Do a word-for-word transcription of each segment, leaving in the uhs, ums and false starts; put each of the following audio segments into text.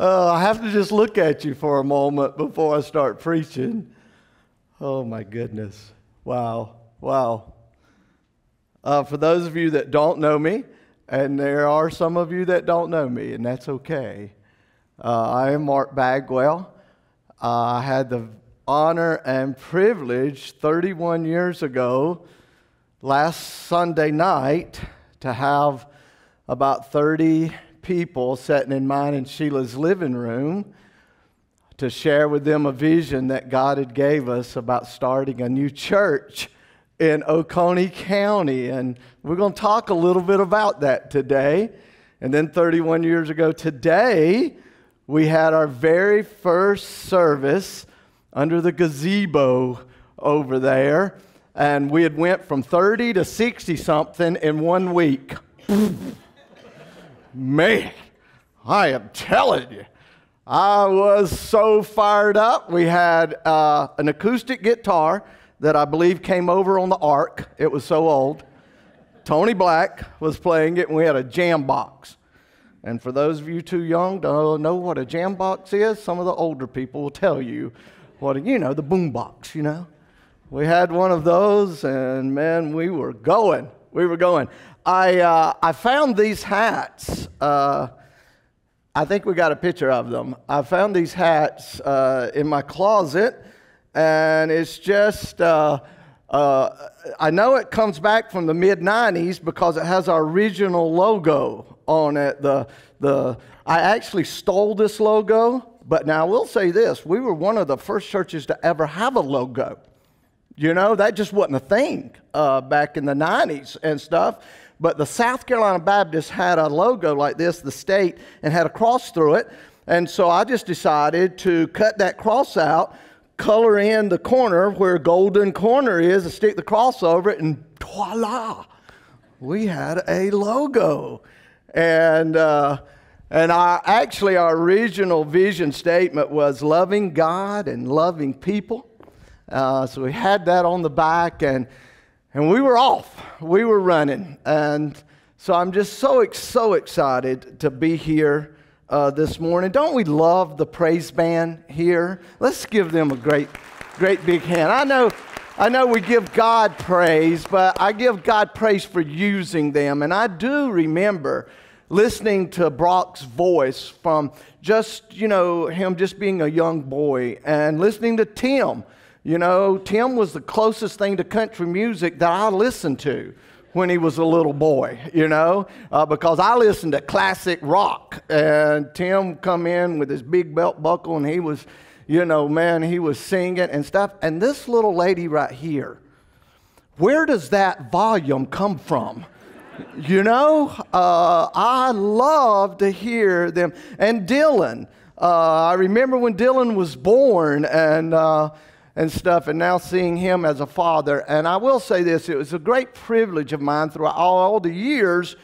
Uh, I have to just look at you for a moment before I start preaching. Oh, my goodness. Wow. Wow. Uh, for those of you that don't know me, and there are some of you that don't know me, and that's okay. Uh, I am Mark Bagwell. Uh, I had the honor and privilege thirty-one years ago, last Sunday night, to have about thirty people sitting in mine and Sheila's living room to share with them a vision that God had gave us about starting a new church in Oconee County. And we're going to talk a little bit about that today. And then thirty-one years ago today, we had our very first service under the gazebo over there. And we had went from thirty to sixty-something in one week. Man, I am telling you, I was so fired up. We had uh, an acoustic guitar that I believe came over on the Ark. It was so old. Tony Black was playing it, and we had a jam box. And for those of you too young to know what a jam box is, some of the older people will tell you what, you know, the boom box, you know. We had one of those, and man, we were going. We were going. I, uh, I found these hats. Uh, I think we got a picture of them. I found these hats uh, in my closet, and it's just, uh, uh, I know it comes back from the mid nineties because it has our original logo on it. The, the, I actually stole this logo, but now I will say this. We were one of the first churches to ever have a logo. You know, that just wasn't a thing uh, back in the nineties and stuff. But the South Carolina Baptist had a logo like this, the state, and had a cross through it. And so I just decided to cut that cross out, color in the corner where Golden Corner is, and stick the cross over it, and voila, we had a logo. And, uh, and I, actually our original vision statement was loving God and loving people. Uh, so we had that on the back, and and we were off. We were running. And so I'm just so, so excited to be here uh, this morning. Don't we love the praise band here? Let's give them a great, great big hand. I know, I know we give God praise, but I give God praise for using them. And I do remember listening to Brock's voice from just, you know, him just being a young boy, and listening to Tim. You know, Tim was the closest thing to country music that I listened to when he was a little boy, you know, uh, because I listened to classic rock. And Tim come in with his big belt buckle, and he was, you know, man, he was singing and stuff. And this little lady right here, where does that volume come from? You know, uh, I love to hear them. And Dylan, uh, I remember when Dylan was born, and uh and stuff, and now seeing him as a father. And I will say this, it was a great privilege of mine throughout all the years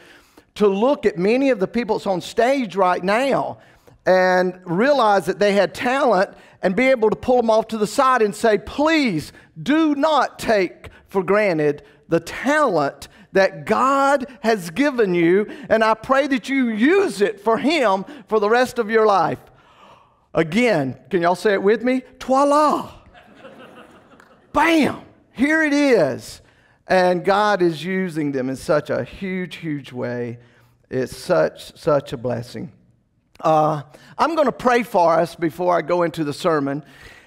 to look at many of the people that's on stage right now and realize that they had talent and be able to pull them off to the side and say, please do not take for granted the talent that God has given you, and I pray that you use it for Him for the rest of your life. Again, can y'all say it with me? Voila. Bam! Here it is. And God is using them in such a huge, huge way. It's such, such a blessing. Uh, I'm going to pray for us before I go into the sermon.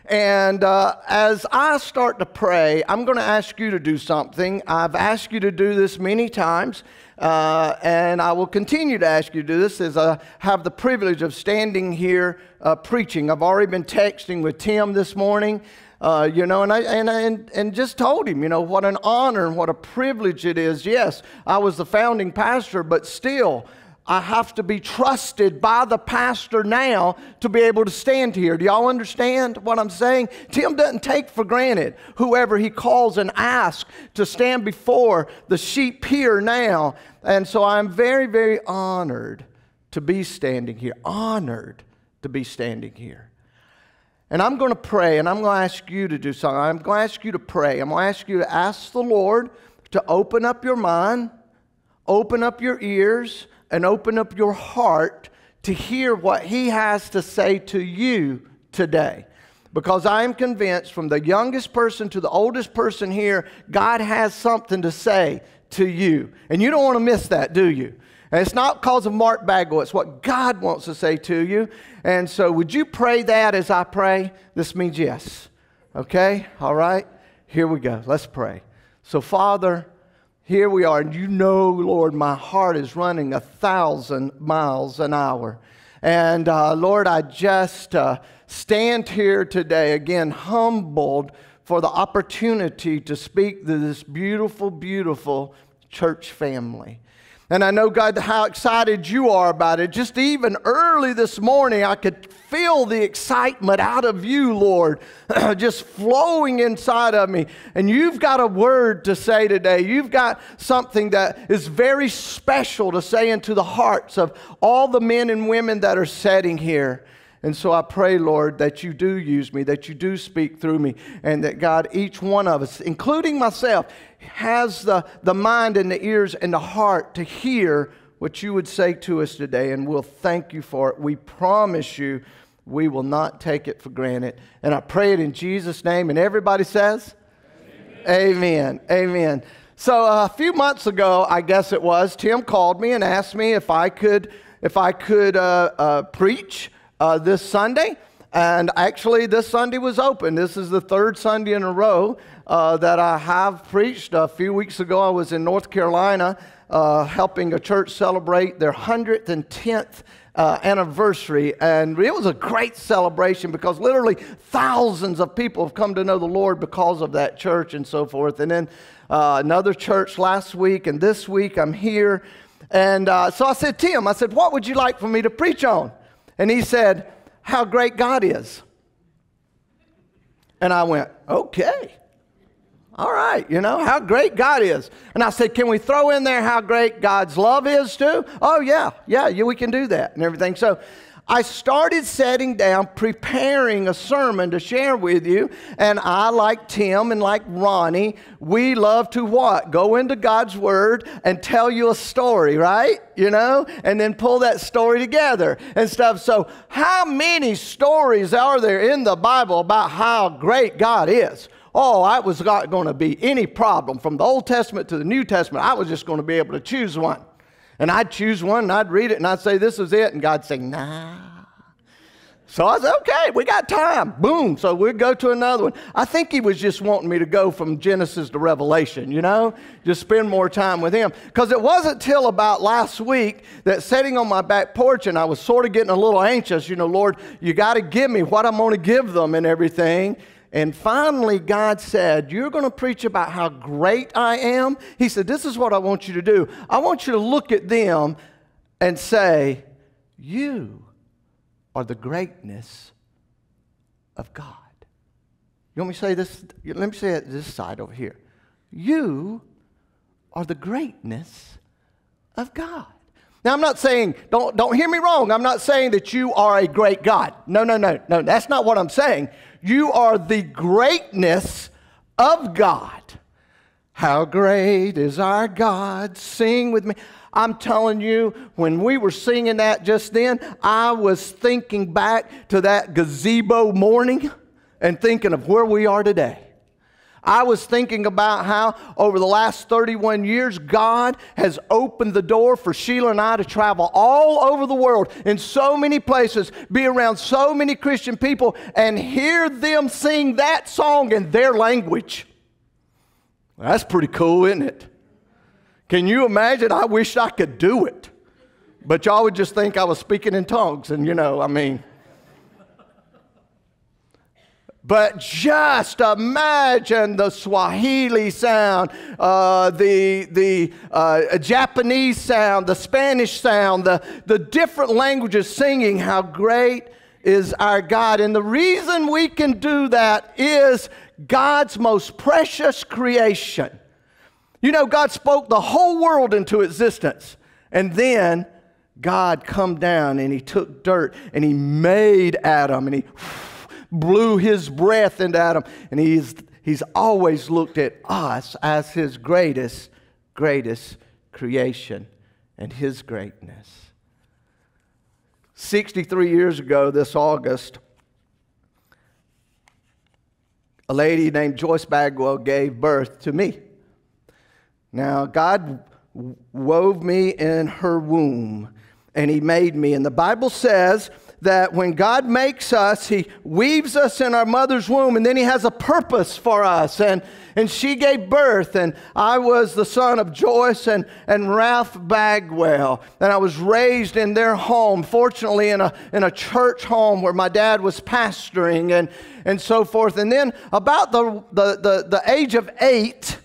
And uh, as I start to pray, I'm going to ask you to do something. I've asked you to do this many times, uh, and I will continue to ask you to do this as I have the privilege of standing here uh, preaching. I've already been texting with Tim this morning. Uh, you know, and I and, and and just told him, you know, what an honor and what a privilege it is. Yes, I was the founding pastor, but still, I have to be trusted by the pastor now to be able to stand here. Do y'all understand what I'm saying? Tim doesn't take for granted whoever he calls and asks to stand before the sheep here now. And so I'm very, very honored to be standing here, honored to be standing here. And I'm going to pray, and I'm going to ask you to do something. I'm going to ask you to pray. I'm going to ask you to ask the Lord to open up your mind, open up your ears, and open up your heart to hear what he has to say to you today. Because I am convinced from the youngest person to the oldest person here, God has something to say to you. And you don't want to miss that, do you? And it's not because of Mark Bagwell. It's what God wants to say to you. And so would you pray that as I pray? This means yes. Okay? All right? Here we go. Let's pray. So, Father, here we are. And you know, Lord, my heart is running a thousand miles an hour. And, uh, Lord, I just uh, stand here today, again, humbled for the opportunity to speak to this beautiful, beautiful church family. And I know, God, how excited you are about it. Just even early this morning, I could feel the excitement out of you, Lord, just flowing inside of me. And you've got a word to say today. You've got something that is very special to say into the hearts of all the men and women that are sitting here. And so I pray, Lord, that you do use me, that you do speak through me, and that, God, each one of us, including myself, has the, the mind and the ears and the heart to hear what you would say to us today, and we'll thank you for it. We promise you we will not take it for granted. And I pray it in Jesus' name, and everybody says? Amen. Amen. Amen. So a few months ago, I guess it was, Tim called me and asked me if I could, if I could uh, uh, preach Uh, this Sunday, and actually this Sunday was open. This is the third Sunday in a row uh, that I have preached. A few weeks ago, I was in North Carolina uh, helping a church celebrate their one hundred tenth uh, anniversary, and it was a great celebration because literally thousands of people have come to know the Lord because of that church and so forth. And then uh, another church last week, and this week I'm here. And uh, so I said, Tim, I said, what would you like for me to preach on? And he said, how great God is. And I went, okay. All right, you know, how great God is. And I said, can we throw in there how great God's love is too? Oh, yeah, yeah, yeah, we can do that and everything. So I started sitting down, preparing a sermon to share with you. And I, like Tim and like Ronnie, we love to what? Go into God's Word and tell you a story, right? You know, and then pull that story together and stuff. So how many stories are there in the Bible about how great God is? Oh, I was not going to be any problem. From the Old Testament to the New Testament, I was just going to be able to choose one. And I'd choose one, and I'd read it, and I'd say, this is it. And God'd say, nah. So I said, okay, we got time. Boom. So we'd go to another one. I think he was just wanting me to go from Genesis to Revelation, you know, just spend more time with him. Because it wasn't till about last week that sitting on my back porch, and I was sort of getting a little anxious, you know, Lord, you got to give me what I'm going to give them and everything. And finally, God said, you're going to preach about how great I am. He said, this is what I want you to do. I want you to look at them and say, you are the greatness of God. You want me to say this? Let me say it this side over here. You are the greatness of God. Now, I'm not saying, don't, don't hear me wrong, I'm not saying that you are a great God. No, no, no, no, that's not what I'm saying. You are the greatness of God. How great is our God? Sing with me. I'm telling you, when we were singing that just then, I was thinking back to that gazebo morning and thinking of where we are today. I was thinking about how over the last thirty-one years, God has opened the door for Sheila and I to travel all over the world in so many places, be around so many Christian people, and hear them sing that song in their language. That's pretty cool, isn't it? Can you imagine? I wish I could do it. But y'all would just think I was speaking in tongues, and you know, I mean... But just imagine the Swahili sound, uh, the, the uh, Japanese sound, the Spanish sound, the, the different languages singing, how great is our God. And the reason we can do that is God's most precious creation. You know, God spoke the whole world into existence, and then God come down and he took dirt and he made Adam and he... blew his breath into Adam, and he's, he's always looked at us as his greatest, greatest creation and his greatness. sixty-three years ago this August, a lady named Joyce Bagwell gave birth to me. Now, God wove me in her womb, and He made me. And the Bible says that when God makes us, He weaves us in our mother's womb, and then He has a purpose for us. And, and she gave birth, and I was the son of Joyce and, and Ralph Bagwell, and I was raised in their home, fortunately in a, in a church home where my dad was pastoring and, and so forth. And then about the, the, the, the age of eight,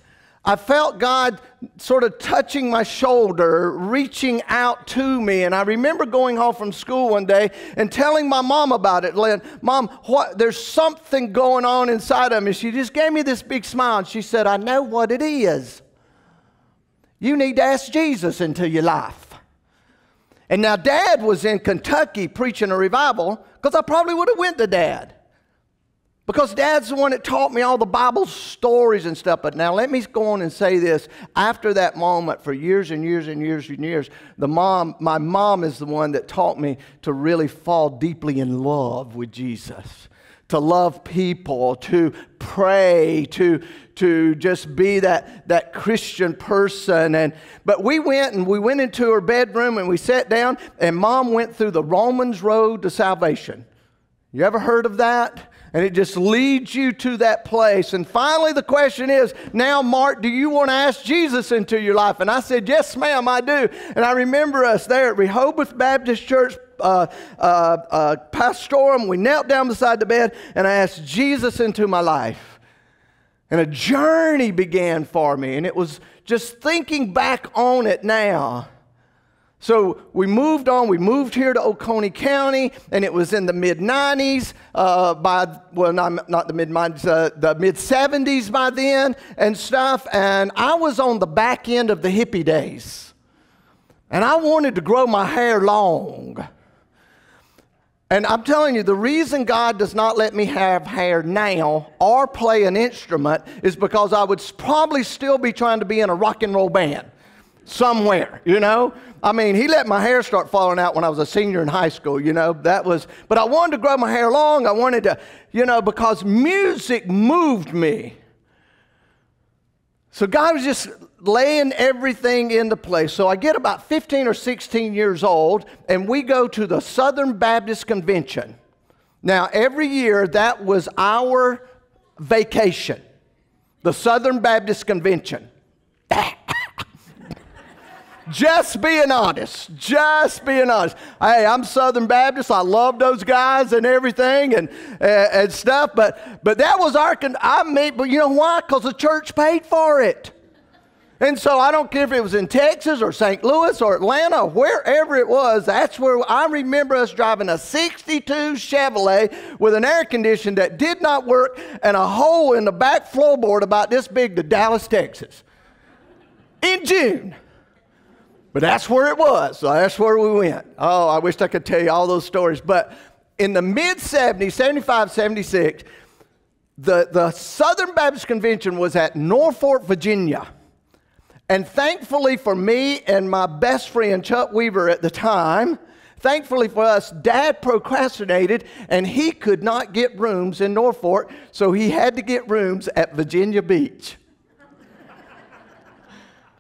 I felt God sort of touching my shoulder, reaching out to me. And I remember going home from school one day and telling my mom about it. Lynn, Mom, what, there's something going on inside of me. She just gave me this big smile. And she said, I know what it is. You need to ask Jesus into your life. And now Dad was in Kentucky preaching a revival, because I probably would have went to Dad, because Dad's the one that taught me all the Bible stories and stuff. But now let me go on and say this. After that moment, for years and years and years and years, the mom, my mom is the one that taught me to really fall deeply in love with Jesus, to love people, to pray, to, to just be that, that Christian person. And, but we went and we went into her bedroom and we sat down, and Mom went through the Romans road to salvation. You ever heard of that? And it just leads you to that place. And finally, the question is, now, Mark, do you want to ask Jesus into your life? And I said, yes, ma'am, I do. And I remember us there at Rehoboth Baptist Church uh, uh, uh, Pastorum. We knelt down beside the bed, and I asked Jesus into my life. And a journey began for me. And it was just thinking back on it now. So we moved on. We moved here to Oconee County, and it was in the mid nineties. Uh, by well, not, not the mid nineties, uh, the mid seventies by then and stuff. And I was on the back end of the hippie days, and I wanted to grow my hair long. And I'm telling you, the reason God does not let me have hair now or play an instrument is because I would probably still be trying to be in a rock and roll band somewhere, you know? I mean, He let my hair start falling out when I was a senior in high school, you know? That was, but I wanted to grow my hair long. I wanted to, you know, because music moved me. So God was just laying everything into place. So I get about fifteen or sixteen years old, and we go to the Southern Baptist Convention. Now, every year, that was our vacation, the Southern Baptist Convention. Just being honest, just being honest. Hey, I'm Southern Baptist. I love those guys and everything and and, and stuff. But but that was our con I mean, but you know why? Because the church paid for it. And so I don't care if it was in Texas or Saint Louis or Atlanta, or wherever it was. That's where I remember us driving a sixty-two Chevrolet with an air conditioner that did not work and a hole in the back floorboard about this big to Dallas, Texas, in June. But that's where it was. So that's where we went. Oh, I wish I could tell you all those stories. But in the mid seventies, seventy-five, seventy-six, the, the Southern Baptist Convention was at Norfolk, Virginia. And thankfully for me and my best friend, Chuck Weaver at the time, thankfully for us, Dad procrastinated, and he could not get rooms in Norfolk, so he had to get rooms at Virginia Beach.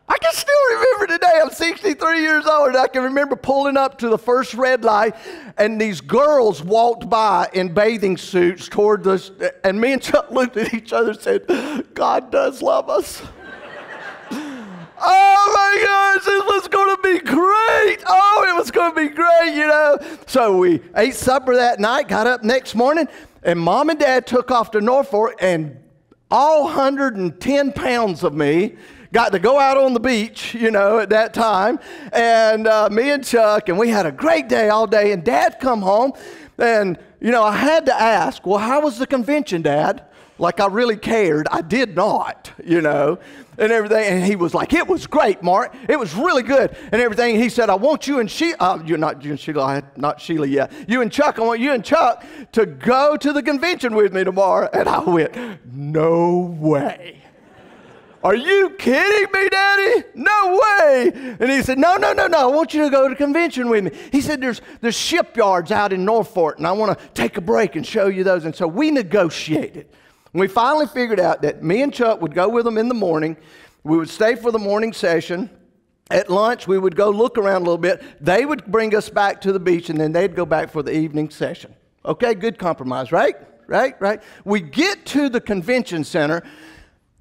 I can still remember today, I'm sixty-three years old, and I can remember pulling up to the first red light, and these girls walked by in bathing suits toward us, and me and Chuck looked at each other and said, God does love us. Oh, my gosh, it was going to be great. Oh, it was going to be great, you know. So we ate supper that night, got up next morning, and Mom and Dad took off to Norfolk, and all one hundred ten pounds of me got to go out on the beach, you know, at that time. And uh, me and Chuck, and we had a great day all day. And Dad come home, and, you know, I had to ask, well, how was the convention, Dad? Like I really cared. I did not, you know, and everything. And he was like, it was great, Mark. It was really good and everything. He said, I want you and Sheila, uh, you're not you and Sheila, I had not Sheila yet. You and Chuck, I want you and Chuck to go to the convention with me tomorrow. And I went, no way. are you kidding me, Daddy? No way. And he said, no, no, no, no. I want you to go to convention with me. He said, there's, there's shipyards out in Norfolk, and I want to take a break and show you those. And so we negotiated. We finally figured out that me and Chuck would go with them in the morning. We would stay for the morning session. At lunch, we would go look around a little bit. They would bring us back to the beach, and then they'd go back for the evening session. Okay, good compromise, right? Right, right. We get to the convention center,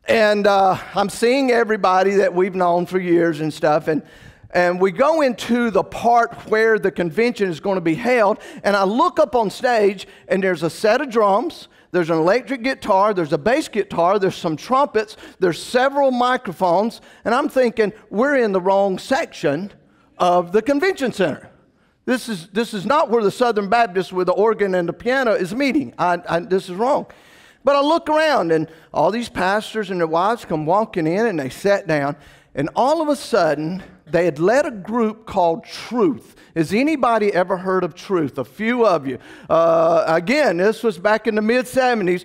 and uh, I'm seeing everybody that we've known for years and stuff, and and we go into the part where the convention is going to be held, and I look up on stage, and there's a set of drums. There's an electric guitar, there's a bass guitar, there's some trumpets, there's several microphones, and I'm thinking, we're in the wrong section of the convention center. This is, this is not where the Southern Baptist with the organ and the piano is meeting. I, I, this is wrong. But I look around, and all these pastors and their wives come walking in, and they sat down, and all of a sudden, they had led a group called Truth. Has anybody ever heard of Truth? A few of you. Uh, again, this was back in the mid seventies.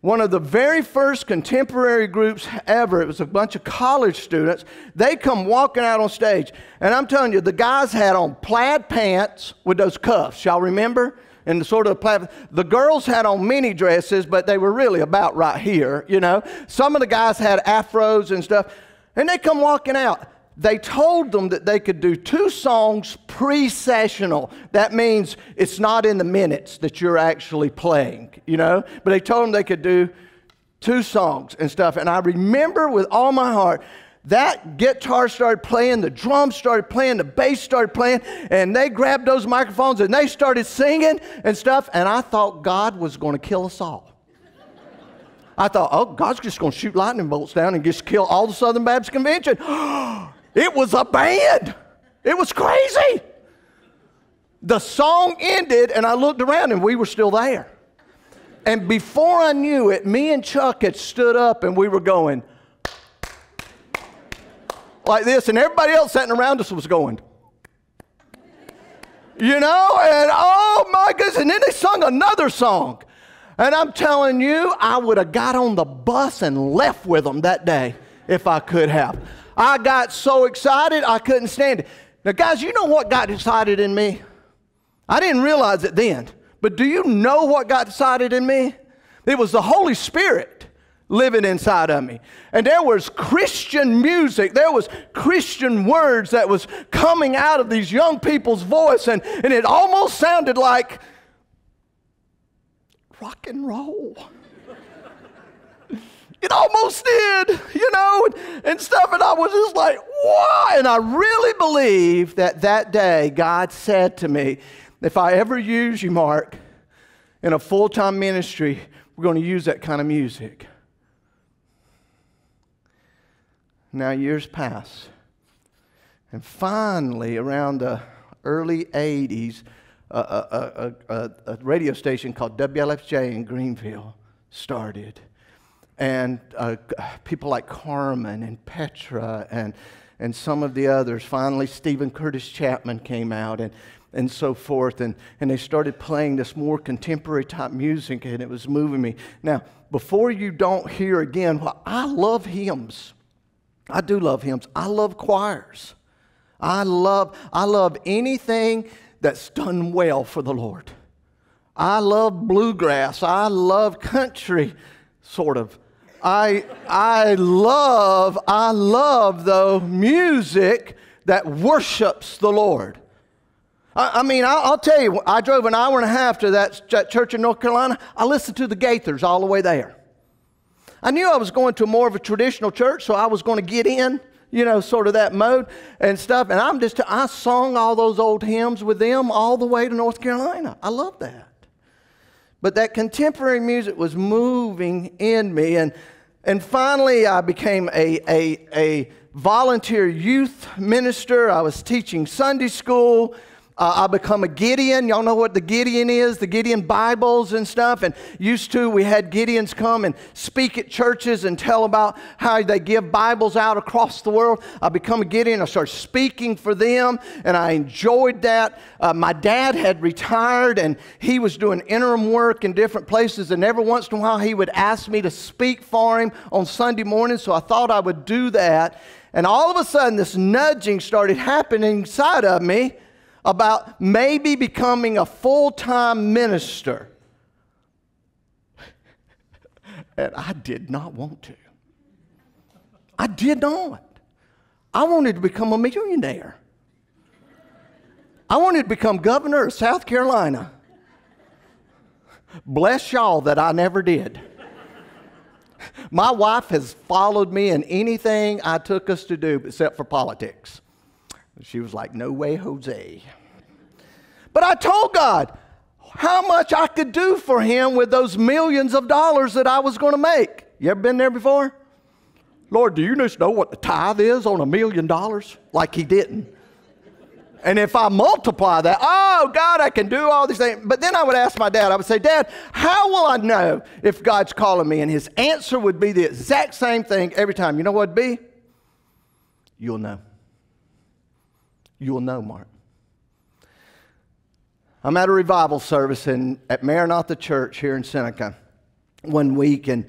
One of the very first contemporary groups ever. It was a bunch of college students. They come walking out on stage. And I'm telling you, the guys had on plaid pants with those cuffs. Y'all remember? And the sort of plaid. The girls had on mini dresses, but they were really about right here, you know. Some of the guys had afros and stuff. And they come walking out. They told them that they could do two songs pre-sessional. That means it's not in the minutes that you're actually playing, you know? But they told them they could do two songs and stuff. And I remember with all my heart, that guitar started playing, the drums started playing, the bass started playing, and they grabbed those microphones and they started singing and stuff. And I thought God was going to kill us all. I thought, oh, God's just going to shoot lightning bolts down and just kill all the Southern Baptist Convention. It was a band. It was crazy. The song ended, and I looked around, and we were still there. And before I knew it, me and Chuck had stood up, and we were going like this, and everybody else sitting around us was going, you know, and oh, my goodness. And then they sung another song. And I'm telling you, I would have got on the bus and left with them that day if I could have. I got so excited, I couldn't stand it. Now, guys, you know what got decided in me? I didn't realize it then, but do you know what got decided in me? It was the Holy Spirit living inside of me. And there was Christian music. There was Christian words that was coming out of these young people's voice, and, and it almost sounded like rock and roll. It almost did, you know, and, and stuff. And I was just like, wow. And I really believe that that day God said to me, if I ever use you, Mark, in a full-time ministry, we're going to use that kind of music. Now years pass. And finally, around the early eighties, a, a, a, a radio station called W L F J in Greenville started. And uh, people like Carmen and Petra and, and some of the others. Finally, Stephen Curtis Chapman came out and, and so forth. And, and they started playing this more contemporary type music, and it was moving me. Now, before you don't hear again, well, I love hymns. I do love hymns. I love choirs. I love, I love anything that's done well for the Lord. I love bluegrass. I love country, sort of. I, I love, I love, though, music that worships the Lord. I, I mean, I, I'll tell you, I drove an hour and a half to that, that church in North Carolina. I listened to the Gaithers all the way there. I knew I was going to more of a traditional church, so I was going to get in, you know, sort of that mode and stuff. And I'm just, I sung all those old hymns with them all the way to North Carolina. I love that. But that contemporary music was moving in me. And, and finally, I became a, a, a volunteer youth minister. I was teaching Sunday school. Uh, I become a Gideon. Y'all know what the Gideon is, the Gideon Bibles and stuff. And used to, we had Gideons come and speak at churches and tell about how they give Bibles out across the world. I become a Gideon. I started speaking for them, and I enjoyed that. Uh, my dad had retired, and he was doing interim work in different places, and every once in a while he would ask me to speak for him on Sunday morning, so I thought I would do that. And all of a sudden, this nudging started happening inside of me about maybe becoming a full-time minister. And I did not want to. I did not. I wanted to become a millionaire. I wanted to become governor of South Carolina. Bless y'all that I never did. My wife has followed me in anything I took us to do except for politics. She was like, no way, Jose. But I told God how much I could do for him with those millions of dollars that I was going to make. You ever been there before? Lord, do you just know what the tithe is on a million dollars? Like he didn't. And if I multiply that, oh, God, I can do all these things. But then I would ask my dad, I would say, Dad, how will I know if God's calling me? And his answer would be the exact same thing every time. You know what it would be? You'll know. You'll know, Mark. I'm at a revival service in, at Maranatha Church here in Seneca one week, and,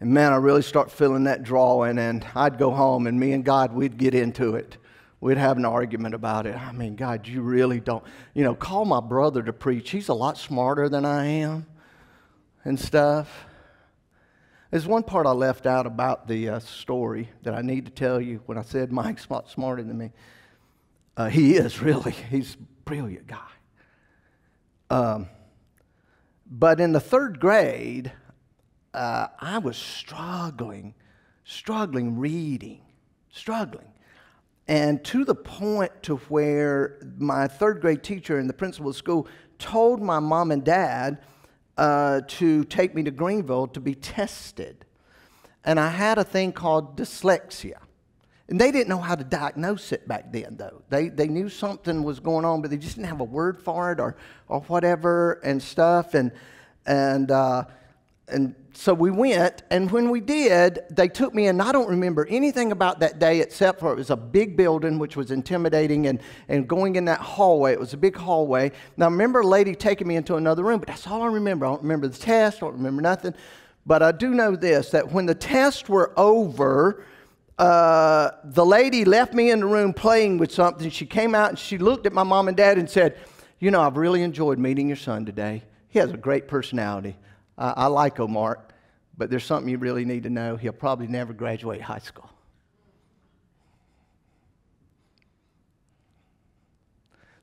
and man, I really start feeling that drawing, and I'd go home, and me and God, we'd get into it. We'd have an argument about it. I mean, God, you really don't, you know, call my brother to preach. He's a lot smarter than I am and stuff. There's one part I left out about the uh, story that I need to tell you when I said Mike's a lot smarter than me. Uh, he is, really. He's a brilliant guy. Um, but in the third grade, uh, I was struggling, struggling reading, struggling. And to the point to where my third grade teacher and the principal of school told my mom and dad uh, to take me to Greenville to be tested. And I had a thing called dyslexia. And they didn't know how to diagnose it back then, though. They, they knew something was going on, but they just didn't have a word for it or, or whatever and stuff. And, and, uh, and so we went, and when we did, they took me, and I don't remember anything about that day except for it was a big building, which was intimidating, and, and going in that hallway. It was a big hallway. Now, I remember a lady taking me into another room, but that's all I remember. I don't remember the test. I don't remember nothing. But I do know this, that when the tests were over, Uh, the lady left me in the room playing with something. She came out and she looked at my mom and dad and said, you know, I've really enjoyed meeting your son today. He has a great personality. Uh, I like Omar, but there's something you really need to know. He'll probably never graduate high school.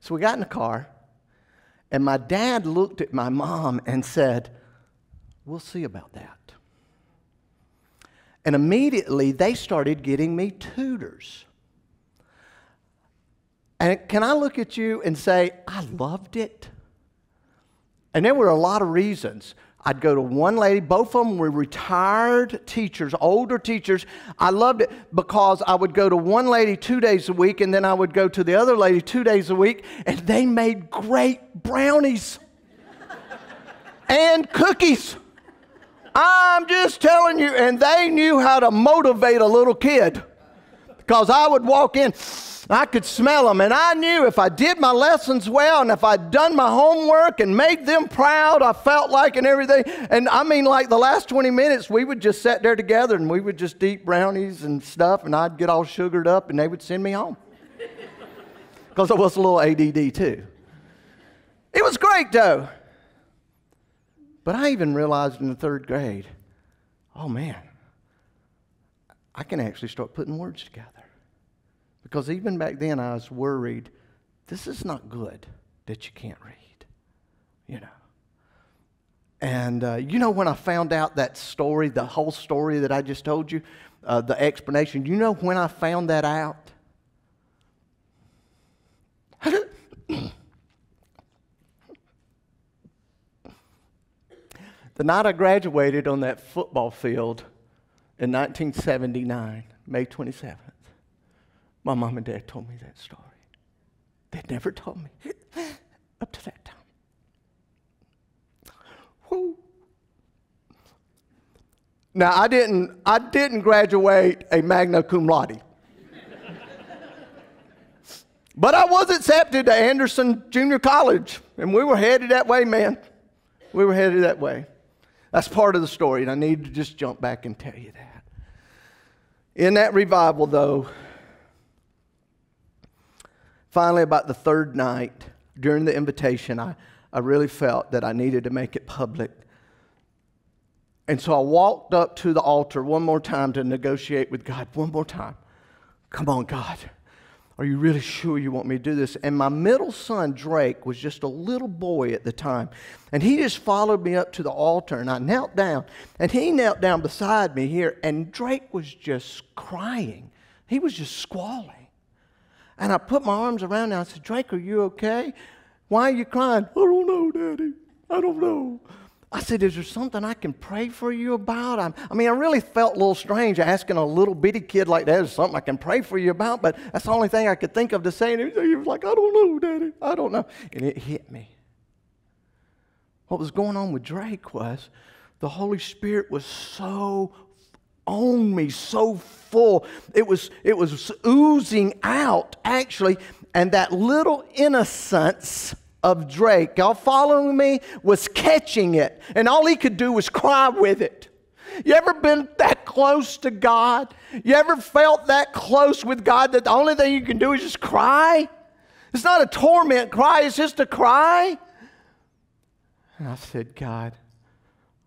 So we got in the car, and my dad looked at my mom and said, we'll see about that. And immediately, they started getting me tutors. And can I look at you and say, I loved it? And there were a lot of reasons. I'd go to one lady. Both of them were retired teachers, older teachers. I loved it because I would go to one lady two days a week, and then I would go to the other lady two days a week, and they made great brownies and cookies. I'm just telling you, and they knew how to motivate a little kid, because I would walk in, I could smell them, and I knew if I did my lessons well, and if I'd done my homework and made them proud, I felt like, and everything, and I mean, like the last twenty minutes, we would just sit there together, and we would just eat brownies and stuff, and I'd get all sugared up, and they would send me home, because I was a little A D D too. It was great, though. But I even realized in the third grade, oh man, I can actually start putting words together. Because even back then I was worried, this is not good that you can't read, you know. And uh, you know, when I found out that story, the whole story that I just told you, uh, the explanation, you know when I found that out? The night I graduated on that football field in nineteen seventy-nine, May twenty-seventh, my mom and dad told me that story. They'd never told me up to that time. Woo. Now, I didn't, I didn't graduate a magna cum laude. But I was accepted to Anderson Junior College, and we were headed that way, man. We were headed that way. That's part of the story, and I need to just jump back and tell you that. In that revival, though, finally about the third night, during the invitation, I, I really felt that I needed to make it public. And so I walked up to the altar one more time to negotiate with God, one more time. Come on, God. Are you really sure you want me to do this? And my middle son, Drake, was just a little boy at the time. And he just followed me up to the altar, and I knelt down. And he knelt down beside me here, and Drake was just crying. He was just squalling. And I put my arms around him, and I said, Drake, are you okay? Why are you crying? I don't know, Daddy. I don't know. I said, is there something I can pray for you about? I, I mean, I really felt a little strange asking a little bitty kid like that, is something I can pray for you about? But that's the only thing I could think of to say. And he was like, I don't know, Daddy. I don't know. And it hit me. What was going on with Drake was the Holy Spirit was so on me, so full. It was, it was oozing out, actually. And that little innocence of Drake, y'all following me, was catching it. And all he could do was cry with it. You ever been that close to God? You ever felt that close with God that the only thing you can do is just cry? It's not a torment cry, it's just a cry. And I said, God,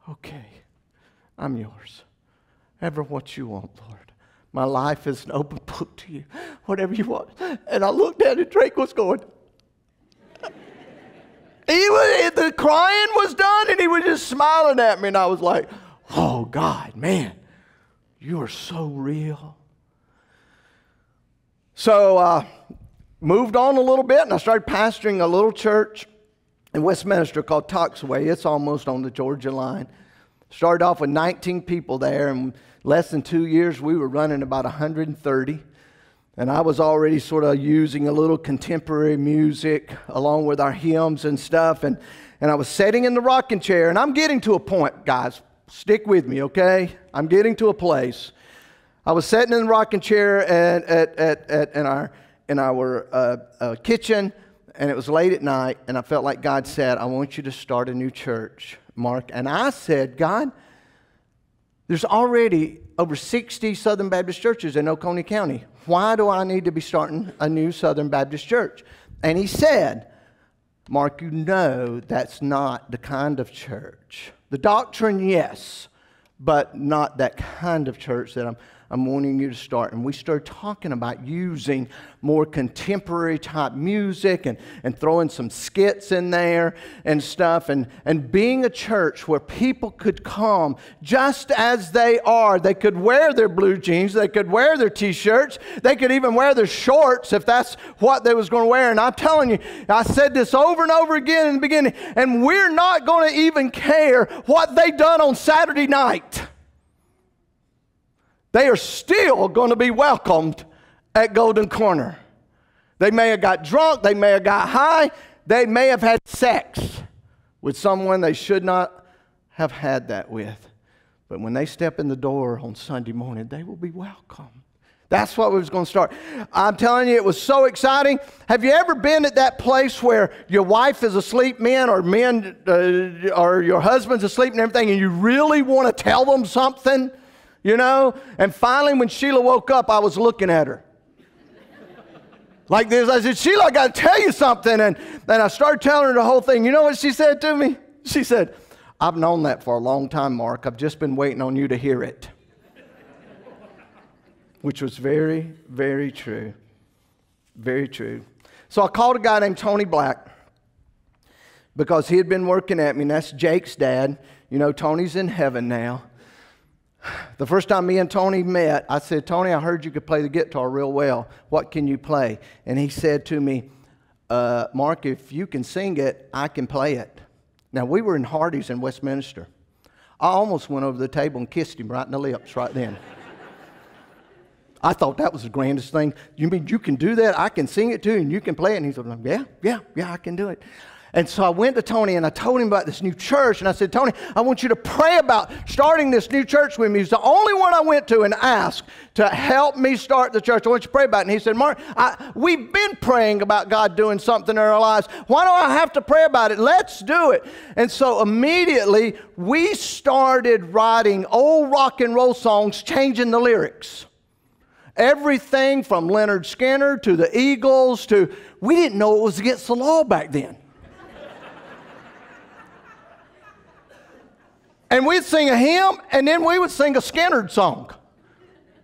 okay, I'm yours. Ever what you want, Lord. My life is an open book to you. Whatever you want. And I looked at it, Drake was going, He was, the crying was done, and he was just smiling at me, and I was like, oh, God, man, you are so real. So I uh, moved on a little bit, and I started pastoring a little church in Westminster called Toxway. It's almost on the Georgia line. Started off with nineteen people there, and less than two years, we were running about one hundred thirty. And I was already sort of using a little contemporary music along with our hymns and stuff. And, and I was sitting in the rocking chair. And I'm getting to a point, guys. Stick with me, okay? I'm getting to a place. I was sitting in the rocking chair at, at, at, at, in our, in our uh, uh, kitchen. And it was late at night. And I felt like God said, I want you to start a new church, Mark. And I said, God, there's already over sixty Southern Baptist churches in Oconee County. Why do I need to be starting a new Southern Baptist church? And he said, Mark, you know that's not the kind of church. The doctrine, yes, but not that kind of church that I'm, I'm wanting you to start. And we started talking about using more contemporary type music and, and throwing some skits in there and stuff, and, and being a church where people could come just as they are. They could wear their blue jeans. They could wear their T-shirts. They could even wear their shorts if that's what they was going to wear. And I'm telling you, I said this over and over again in the beginning, and we're not going to even care what they done on Saturday night. They are still going to be welcomed at Golden Corner. They may have got drunk. They may have got high. They may have had sex with someone they should not have had that with. But when they step in the door on Sunday morning, they will be welcomed. That's what we was going to start. I'm telling you, it was so exciting. Have you ever been at that place where your wife is asleep, men, or men, uh, or your husband's asleep and everything, and you really want to tell them something? You know, and finally when Sheila woke up, I was looking at her like this. I said, Sheila, I got to tell you something. And then I started telling her the whole thing. You know what she said to me? She said, I've known that for a long time, Mark. I've just been waiting on you to hear it. Which was very, very true. Very true. So I called a guy named Tony Black because he had been working at me, and that's Jake's dad. You know, Tony's in heaven now. The first time me and Tony met, I said, Tony, I heard you could play the guitar real well. What can you play? And he said to me, uh, Mark, if you can sing it, I can play it. Now, we were in Hardy's in Westminster. I almost went over the table and kissed him right in the lips right then. I thought that was the grandest thing. You mean you can do that? I can sing it too, and you can play it? And he said, yeah, yeah, yeah, I can do it. And so I went to Tony, and I told him about this new church. And I said, Tony, I want you to pray about starting this new church with me. He's the only one I went to and asked to help me start the church. I want you to pray about it. And he said, Mark, I, we've been praying about God doing something in our lives. Why do I have to pray about it? Let's do it. And so immediately, we started writing old rock and roll songs, changing the lyrics. Everything from Leonard Skinner to the Eagles to, we didn't know it was against the law back then. And we'd sing a hymn, and then we would sing a Skinner song.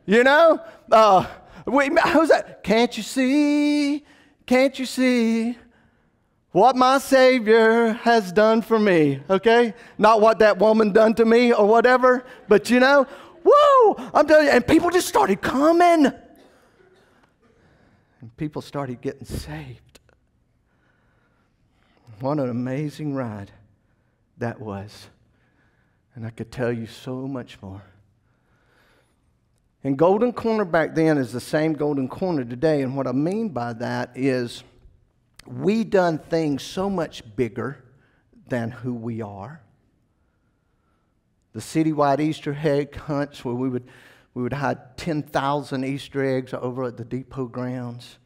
You know? Uh, we, who's that? Can't you see, can't you see what my Savior has done for me? Okay? Not what that woman done to me or whatever, but you know, whoa! I'm telling you, and people just started coming. And people started getting saved. What an amazing ride that was. And I could tell you so much more. And Golden Corner back then is the same Golden Corner today. And what I mean by that is we done things so much bigger than who we are. The citywide Easter egg hunts where we would, we would hide ten thousand Easter eggs over at the depot grounds.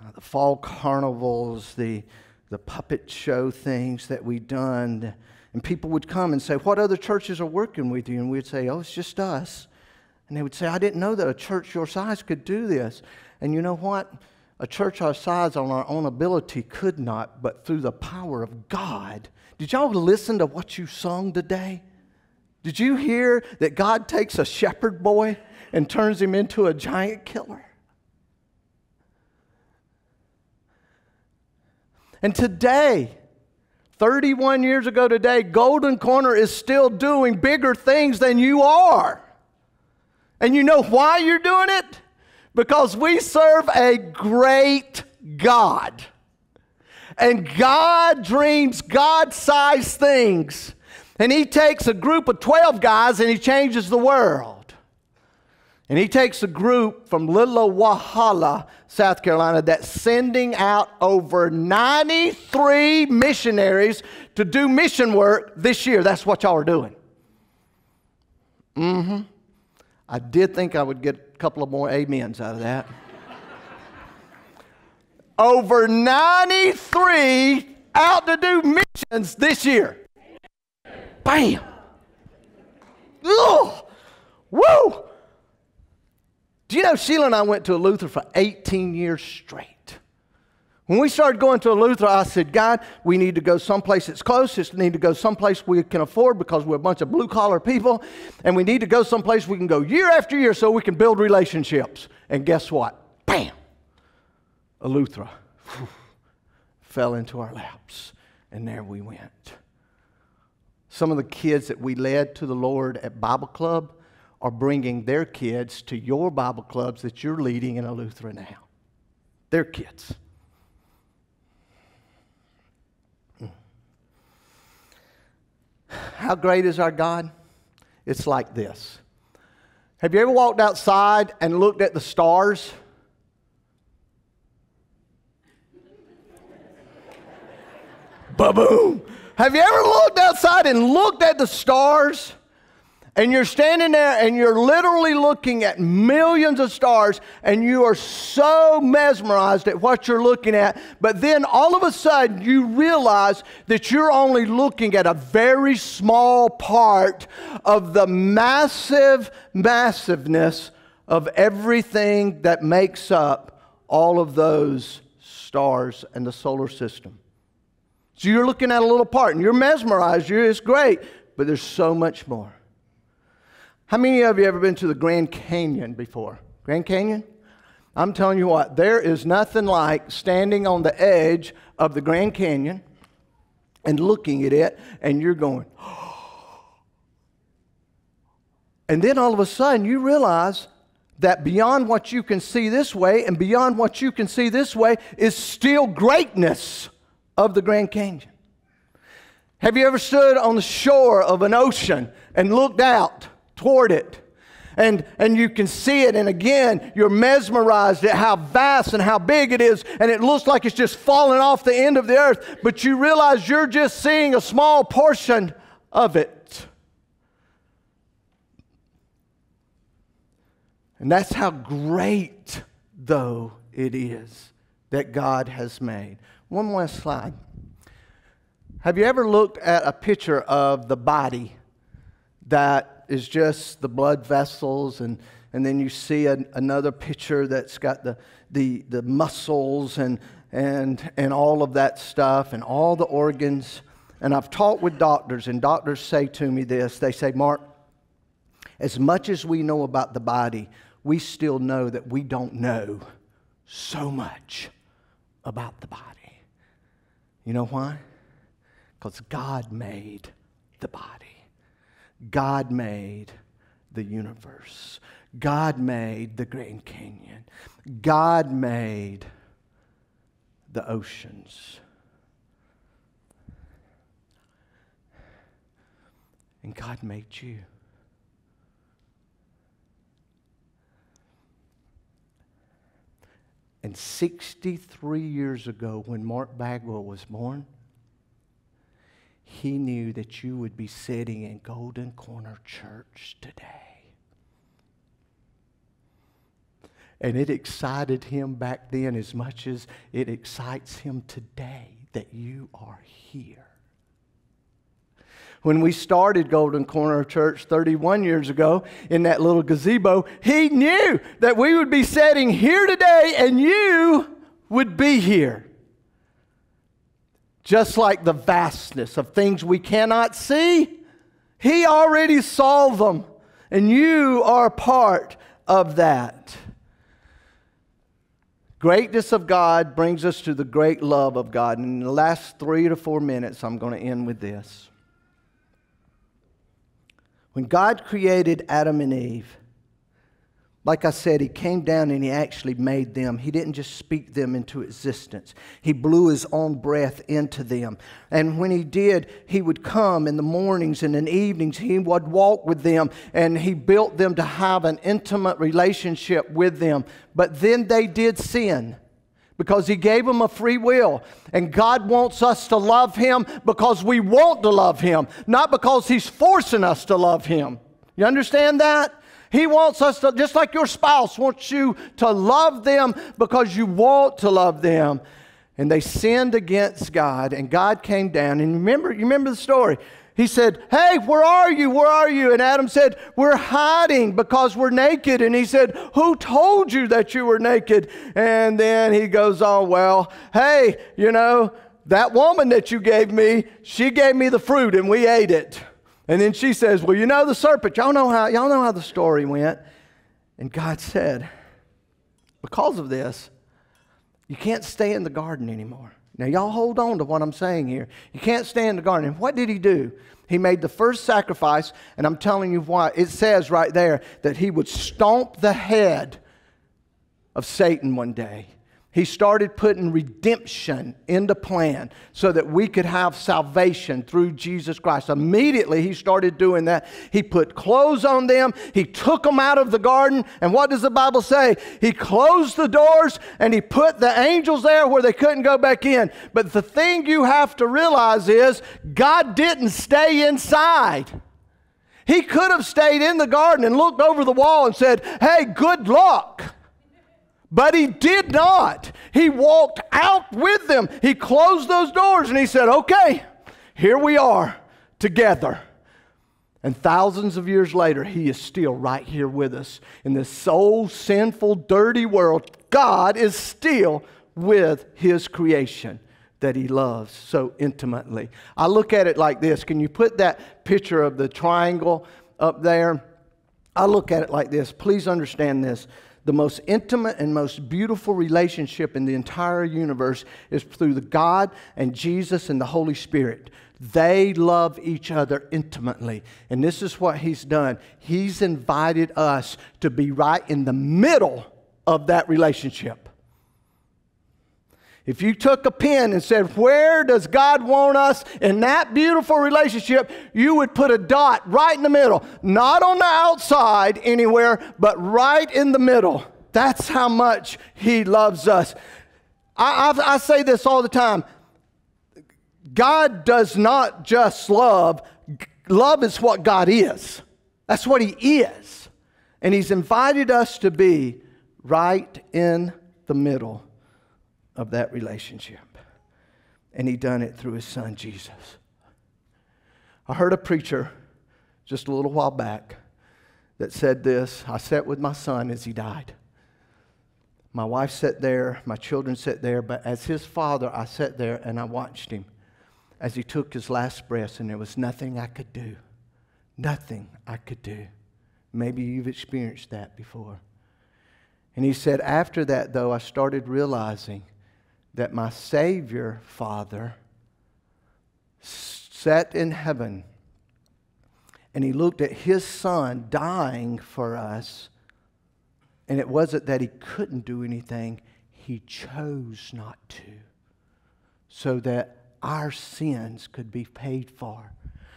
Uh, the fall carnivals, the, the puppet show things that we done. And people would come and say, what other churches are working with you? And we'd say, oh, it's just us. And they would say, I didn't know that a church your size could do this. And you know what? A church our size on our own ability could not, but through the power of God. Did y'all listen to what you sung today? Did you hear that God takes a shepherd boy and turns him into a giant killer? And today, thirty-one years ago today, Golden Corner is still doing bigger things than you are. And you know why you're doing it? Because we serve a great God. And God dreams God-sized things. And He takes a group of twelve guys and He changes the world. And He takes a group from Little Wahala, South Carolina, that's sending out over ninety-three missionaries to do mission work this year. That's what y'all are doing. Mm-hmm. I did think I would get a couple of more amens out of that. Over ninety-three out to do missions this year. Bam! Ugh. Woo! Do you know Sheila and I went to Eleuthera for eighteen years straight? When we started going to Eleuthera, I said, God, we need to go someplace that's close. We need to go someplace we can afford because we're a bunch of blue-collar people. And we need to go someplace we can go year after year so we can build relationships. And guess what? Bam! Eleuthera whew, fell into our laps. And there we went. Some of the kids that we led to the Lord at Bible Club are bringing their kids to your Bible clubs that you're leading in Eleuthera now. Their kids. How great is our God? It's like this. Have you ever walked outside and looked at the stars? Ba-boom! Have you ever looked outside and looked at the stars? And you're standing there and you're literally looking at millions of stars and you are so mesmerized at what you're looking at. But then all of a sudden you realize that you're only looking at a very small part of the massive massiveness of everything that makes up all of those stars and the solar system. So you're looking at a little part, and you're mesmerized. You're, it's great, but there's so much more. How many of you ever been to the Grand Canyon before? Grand Canyon? I'm telling you what, there is nothing like standing on the edge of the Grand Canyon and looking at it, and you're going, oh. And then all of a sudden, you realize that beyond what you can see this way and beyond what you can see this way is still greatness of the Grand Canyon. Have you ever stood on the shore of an ocean and looked out toward it And, and you can see it, and again, you're mesmerized at how vast and how big it is, and it looks like it's just falling off the end of the earth, but you realize you're just seeing a small portion of it. And that's how great, though, it is that God has made. One last slide. Have you ever looked at a picture of the body that is just the blood vessels, and, and then you see an, another picture that's got the, the, the muscles and, and, and all of that stuff and all the organs? And I've talked with doctors, and doctors say to me this. They say, Mark, as much as we know about the body, we still know that we don't know so much about the body. You know why? Because God made the body. God made the universe. God made the Grand Canyon. God made the oceans. And God made you. And sixty-three years ago, when Mark Bagwell was born, he knew that you would be sitting in Golden Corner Church today. And it excited him back then as much as it excites him today that you are here. When we started Golden Corner Church thirty-one years ago in that little gazebo, he knew that we would be sitting here today and you would be here. Just like the vastness of things we cannot see, he already saw them, and you are part of that. Greatness of God brings us to the great love of God. And in the last three to four minutes, I'm going to end with this. When God created Adam and Eve, like I said, he came down and he actually made them. He didn't just speak them into existence. He blew his own breath into them. And when he did, he would come in the mornings and in the evenings. He would walk with them, and he built them to have an intimate relationship with them. But then they did sin, because he gave them a free will. And God wants us to love him because we want to love him, not because he's forcing us to love him. You understand that? He wants us to, just like your spouse wants you to love them because you want to love them. And they sinned against God, and God came down. And remember, you remember the story. He said, hey, where are you? Where are you? And Adam said, we're hiding because we're naked. And he said, who told you that you were naked? And then he goes on, well, hey, you know, that woman that you gave me, she gave me the fruit and we ate it. And then she says, well, you know the serpent. Y'all know how, y'all know how the story went. And God said, because of this, you can't stay in the garden anymore. Now, y'all hold on to what I'm saying here. You can't stay in the garden. And what did he do? He made the first sacrifice, and I'm telling you why. It says right there that he would stomp the head of Satan one day. He started putting redemption into plan so that we could have salvation through Jesus Christ. Immediately he started doing that. He put clothes on them. He took them out of the garden. And what does the Bible say? He closed the doors and he put the angels there where they couldn't go back in. But the thing you have to realize is God didn't stay inside. He could have stayed in the garden and looked over the wall and said, hey, good luck. But he did not. He walked out with them. He closed those doors and he said, okay, here we are together. And thousands of years later, he is still right here with us. In this soul, sinful, dirty world, God is still with his creation that he loves so intimately. I look at it like this. Can you put that picture of the triangle up there? I look at it like this. Please understand this. The most intimate and most beautiful relationship in the entire universe is through the God and Jesus and the Holy Spirit. They love each other intimately. And this is what he's done. He's invited us to be right in the middle of that relationship. If you took a pen and said, where does God want us in that beautiful relationship, you would put a dot right in the middle. Not on the outside anywhere, but right in the middle. That's how much he loves us. I, I, I say this all the time. God does not just love. Love is what God is. That's what he is. And he's invited us to be right in the middle of that relationship. And he done it through his son, Jesus. I heard a preacher just a little while back that said this. I sat with my son as he died. My wife sat there, my children sat there, but as his father, I sat there and I watched him as he took his last breath, and there was nothing I could do. Nothing I could do. Maybe you've experienced that before. And he said, after that, though, I started realizing that my Savior Father sat in heaven, and he looked at his son dying for us, and it wasn't that he couldn't do anything. He chose not to, so that our sins could be paid for,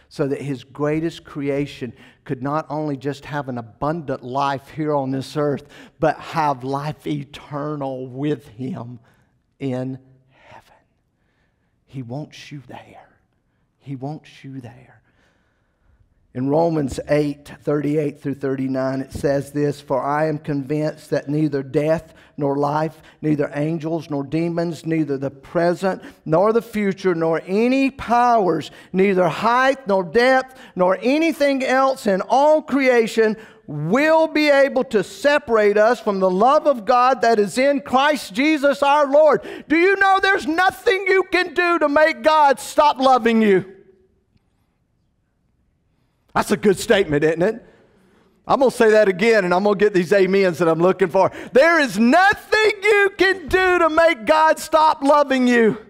so that his greatest creation could not only just have an abundant life here on this earth, but have life eternal with him in heaven. He wants you there. He wants you there. In Romans eight, thirty-eight through thirty-nine, it says this, for I am convinced that neither death nor life, neither angels nor demons, neither the present nor the future, nor any powers, neither height nor depth, nor anything else in all creation will be able to separate us from the love of God that is in Christ Jesus our Lord. Do you know there's nothing you can do to make God stop loving you? That's a good statement, isn't it? I'm going to say that again, and I'm going to get these amens that I'm looking for. There is nothing you can do to make God stop loving you. Amen.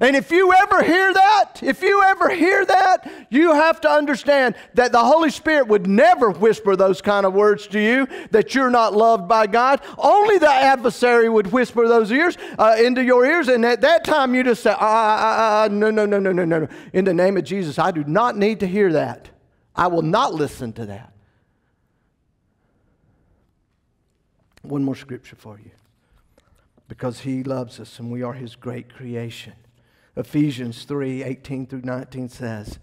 And if you ever hear that, if you ever hear that, you have to understand that the Holy Spirit would never whisper those kind of words to you, that you're not loved by God. Only the adversary would whisper those ears uh, into your ears, and at that time you just say, ah, uh, uh, no, no, no, no, no, no. In the name of Jesus, I do not need to hear that. I will not listen to that. One more scripture for you, because he loves us and we are his great creation. Ephesians three, eighteen through nineteen says,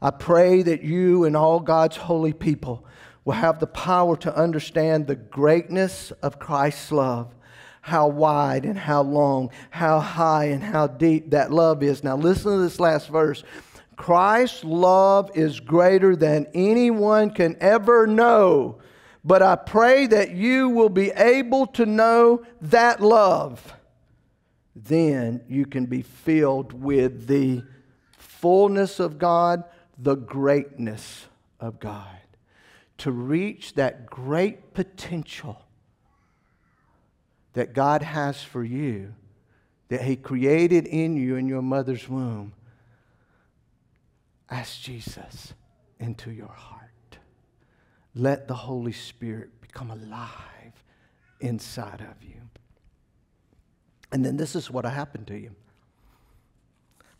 I pray that you and all God's holy people will have the power to understand the greatness of Christ's love, how wide and how long, how high and how deep that love is. Now listen to this last verse. Christ's love is greater than anyone can ever know. But I pray that you will be able to know that love. Then you can be filled with the fullness of God, the greatness of God. To reach that great potential that God has for you, that he created in you in your mother's womb, ask Jesus into your heart. Let the Holy Spirit become alive inside of you. And then this is what happened to you.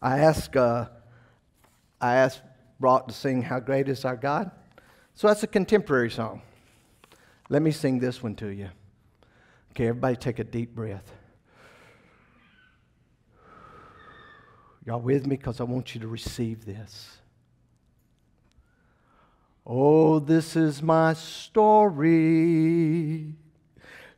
I asked, uh, I asked Brock to sing How Great Is Our God. So that's a contemporary song. Let me sing this one to you. Okay, everybody take a deep breath. Y'all with me? Because I want you to receive this. Oh, this is my story,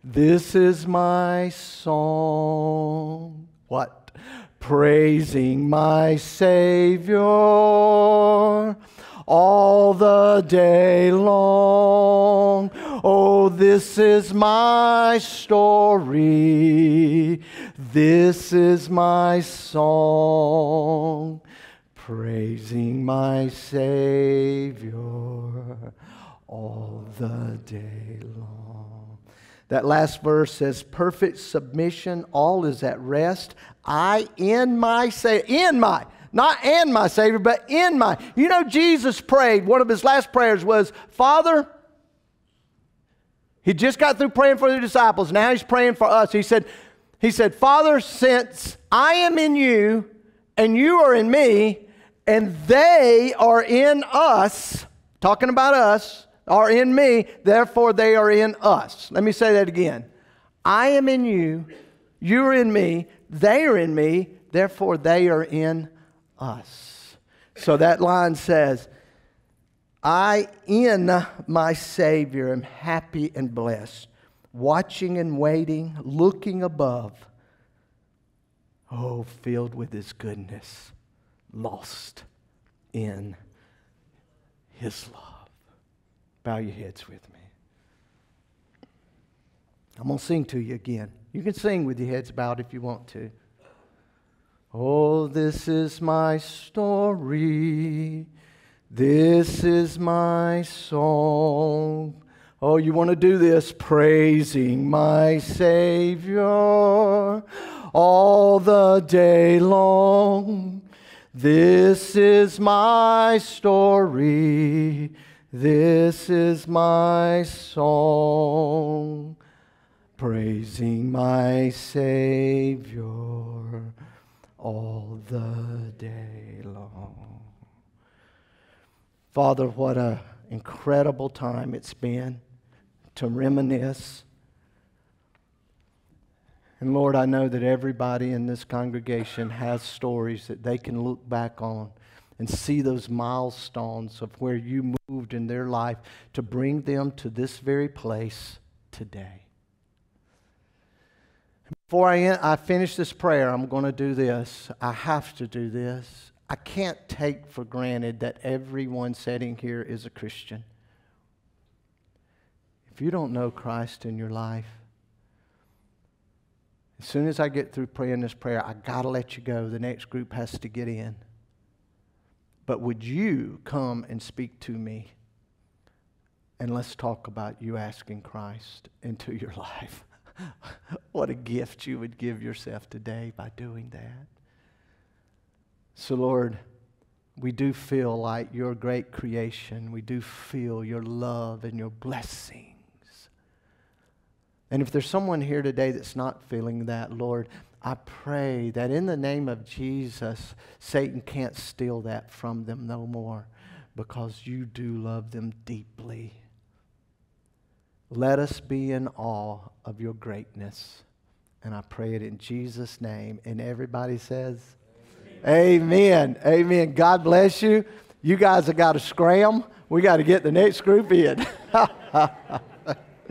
this is my song, what? Praising my Savior all the day long. Oh, this is my story, this is my song. Praising my Savior all the day long. That last verse says, perfect submission, all is at rest. I in my Savior, in my, not and my Savior, but in my. You know, Jesus prayed, one of his last prayers was, Father, he just got through praying for the disciples. Now he's praying for us. He said, He said, Father, since I am in you and you are in me and they are in us, talking about us, are in me, therefore they are in us. Let me say that again. I am in you, you are in me, they are in me, therefore they are in us. So that line says, I in my Savior am happy and blessed, watching and waiting, looking above. Oh, filled with His goodness, lost in His love. Bow your heads with me. I'm going to sing to you again. You can sing with your heads bowed if you want to. Oh, this is my story. This is my song. Oh, you want to do this? Praising my Savior all the day long. This is my story. This is my song. Praising my Savior all the day long. Father, what an incredible time it's been to reminisce. And Lord, I know that everybody in this congregation has stories that they can look back on and see those milestones of where you moved in their life to bring them to this very place today. Before I, end, I finish this prayer, I'm going to do this. I have to do this. I can't take for granted that everyone sitting here is a Christian. If you don't know Christ in your life, as soon as I get through praying this prayer, I got to let you go. The next group has to get in. But would you come and speak to me? And let's talk about you asking Christ into your life. What a gift you would give yourself today by doing that. So, Lord, we do feel like your great creation. We do feel your love and your blessings. And if there's someone here today that's not feeling that, Lord, I pray that in the name of Jesus, Satan can't steal that from them no more because you do love them deeply. Let us be in awe of your greatness. And I pray it in Jesus' name. And everybody says, Amen. Amen. Amen. God bless you. You guys have got to scram. We got to get the next group in.